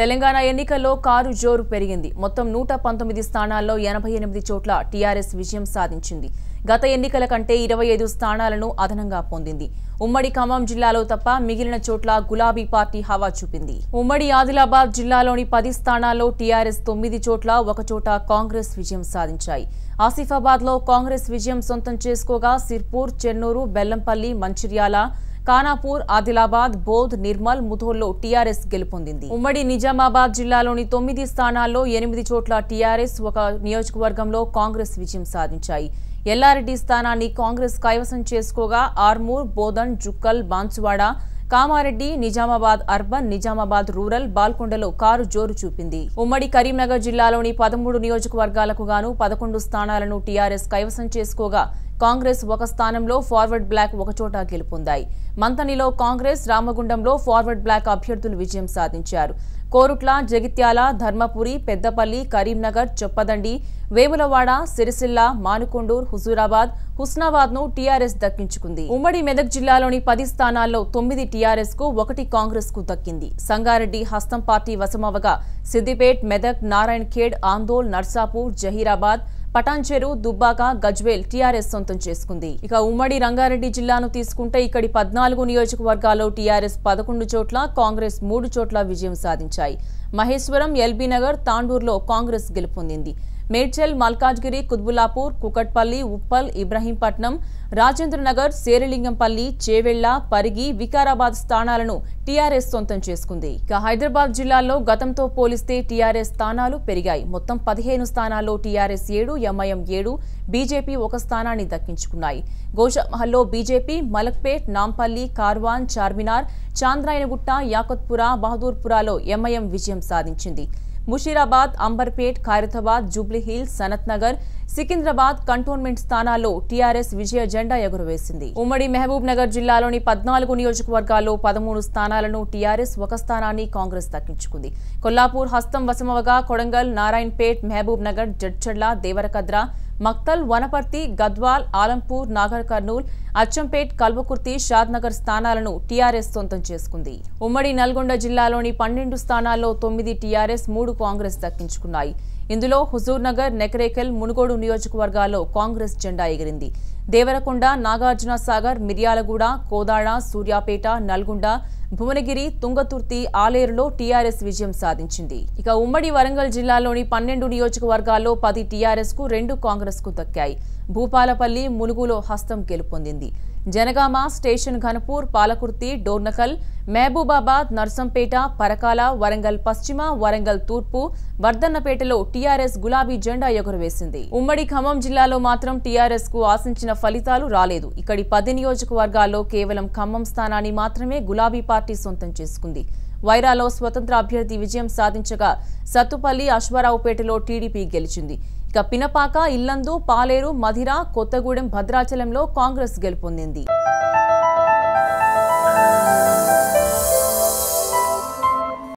తెలంగాణ ఎన్నికల్లో కారు జోరు పెరిగింది. మొత్తం 119 స్థానాల్లో 88 చోట్ల టీఆర్ఎస్ విజయం సాధించింది. గత ఎన్నికల కంటే 25 స్థానాలను అదనంగా పొందింది. ఉమ్మడి ఖమ్మం జిల్లాలో తప్ప మిగిలిన చోట్ల గులాబీ పార్టీ హవా చూపింది. ఉమ్మడి ఆదిలాబాద్ జిల్లాలోని 10 స్థానాల్లో టీఆర్ఎస్ 9 చోట్ల, ఒక చోట కాంగ్రెస్ విజయం సాధించాయి. ఆసిఫాబాద్లో కాంగ్రెస్ విజయం సొంతం చేసుకోగా సిర్పూర్, చెన్నూరు, బెల్లంపల్లి, మంచిర్యాల, ఖానాపూర్, ఆదిలాబాద్, బోధ్, నిర్మల్, ముథోల్లో టీఆర్ఎస్ గెలుపొందింది. ఉమ్మడి నిజామాబాద్ జిల్లాలోని 9 స్థానాల్లో 8 చోట్ల టీఆర్ఎస్, ఒక నియోజకవర్గంలో కాంగ్రెస్ విజయం సాధించాయి. ఎల్లారెడ్డి స్థానాన్ని కాంగ్రెస్ కైవసం చేసుకోగా ఆర్మూర్, బోధన్, జుక్కల్, బాన్సువాడ, కామారెడ్డి, నిజామాబాద్ అర్బన్, నిజామాబాద్ రూరల్, బాల్కొండలో కారు జోరు చూపింది. ఉమ్మడి కరీంనగర్ జిల్లాలోని 13 నియోజకవర్గాలకు గాను 11 స్థానాలను టీఆర్ఎస్ కైవసం చేసుకోగా కాంగ్రెస్ ఒక స్థానంలో, ఫార్వర్డ్ బ్లాక్ ఒకచోట గెలుపొందాయి. మంతనిలో కాంగ్రెస్, రామగుండంలో ఫార్వర్డ్ బ్లాక్ అభ్యర్థులు విజయం సాధించారు. కోరుట్ల, జగిత్యాల, ధర్మపురి, పెద్దపల్లి, కరీంనగర్, చొప్పదండి, వేములవాడ, సిరిసిల్ల, మానుకొండూర్, హుజూరాబాద్, హుస్నాబాద్ ను టీఆర్ఎస్ దక్కించుకుంది. ఉమ్మడి మెదక్ జిల్లాలోని 10 స్థానాల్లో 9 టీఆర్ఎస్ కు, 1 కాంగ్రెస్ కు దక్కింది. సంగారెడ్డి హస్తం పార్టీ వశమవగా సిద్దిపేట్, మెదక్, నారాయణ్ ఖేడ్, ఆందోళ్, నర్సాపూర్, జహీరాబాద్, పటాన్చెరు, దుబ్బాక, గజ్వేల్ టీఆర్ఎస్ సొంతం చేసుకుంది. ఇక ఉమ్మడి రంగారెడ్డి జిల్లాను తీసుకుంటే ఇక్కడి 14 నియోజకవర్గాల్లో టీఆర్ఎస్ 11 చోట్ల, కాంగ్రెస్ 3 చోట్ల విజయం సాధించాయి. మహేశ్వరం, ఎల్బీనగర్, తాండూరులో కాంగ్రెస్ గెలుపొందింది. మేడ్చల్, మల్కాజ్గిరి, కుత్బుల్లాపూర్, కుకట్పల్లి, ఉప్పల్, ఇబ్రహీంపట్నం, రాజేంద్రనగర్, శేరిలింగంపల్లి, చేవెళ్ల, పరిగి, వికారాబాద్ స్థానాలను టీఆర్ఎస్ సొంతం చేసుకుంది. ఇక హైదరాబాద్ జిల్లాలో గతంతో పోలిస్తే టీఆర్ఎస్ స్థానాలు పెరిగాయి. మొత్తం 15 స్థానాల్లో టీఆర్ఎస్ 7, ఎంఐఎం 7, బీజేపీ 1 స్థానాన్ని దక్కించుకున్నాయి. గోషామహల్లో బీజేపీ, మలక్పేట్, నాంపల్లి, కార్వాన్, చార్మినార్, చాంద్రాయనగుట్ట, యాకత్పుర, బహదూర్పురాలో ఎంఐఎం విజయం సాధించింది. ముషీరాబాద్, అంబర్పేట్, ఖైరతాబాద్, జూబ్లీహిల్స్, సనత్నగర్, సికింద్రాబాద్ కంటోన్మెంట్ స్థానాల్లో టీఆర్ఎస్ విజయ జెండా ఎగురవేసింది. ఉమ్మడి మహబూబ్ నగర్ జిల్లాలోని 14 నియోజకవర్గాల్లో 13 స్థానాలను టీఆర్ఎస్, 1 స్థానాన్ని కాంగ్రెస్ దక్కించుకుంది. కొల్లాపూర్ హస్తం వశమవగా కొడంగల్, నారాయణపేట్, మహబూబ్ నగర్, జడ్చర్ల, దేవరకద్ర, మక్తల్, వనపర్తి, గద్వాల్, ఆలంపూర్, నాగర్ కర్నూల్, అచ్చంపేట్, కల్వకుర్తి, షాద్నగర్ స్థానాలను టీఆర్ఎస్ సొంతం చేసుకుంది. ఉమ్మడి నల్గొండ జిల్లాలోని 12 స్థానాల్లో 9 టీఆర్ఎస్, 3 కాంగ్రెస్ దక్కించుకున్నాయి. ఇందులో హుజూర్నగర్, నెకరేకల్, మునుగోడు నియోజకవర్గాల్లో కాంగ్రెస్ జెండా ఎగిరింది. దేవరకొండ, నాగార్జున సాగర్, మిర్యాలగూడ, కోదాడ, సూర్యాపేట, నల్గొండ, భువనగిరి, తుంగతుర్తి, ఆలేరులో టీఆర్ఎస్ విజయం సాధించింది. ఇక ఉమ్మడి వరంగల్ జిల్లాలోని 12 నియోజకవర్గాల్లో 10 టీఆర్ఎస్ కు, 2 కాంగ్రెస్ కు దక్కాయి. భూపాలపల్లి, ములుగులో హస్తం గెలుపొందింది. జనగామ, స్టేషన్ ఘనపూర్, పాలకుర్తి, డోర్నకల్, మహబూబాబాద్, నర్సంపేట, పరకాల, వరంగల్ పశ్చిమ, వరంగల్ తూర్పు, వర్ధన్నపేటలో టీఆర్ఎస్ గులాబీ జెండా ఎగురవేసింది. ఉమ్మడి ఖమ్మం జిల్లాలో మాత్రం టీఆర్ఎస్ కు ఆశించిన ఫలితాలు రాలేదు. ఇక్కడి 10 నియోజకవర్గాల్లో కేవలం ఖమ్మం స్థానాన్ని మాత్రమే గులాబీ పార్టీ సొంతం చేసుకుంది. వైరాలో స్వతంత్ర అభ్యర్థి విజయం సాధించగా సత్తుపల్లి, అశ్వారావుపేటలో టీడీపీ గెలిచింది. ఇక పినపాక, ఇల్లందు, పాలేరు, మధిర, కొత్తగూడెం, భద్రాచలంలో కాంగ్రెస్ గెలుపొందింది.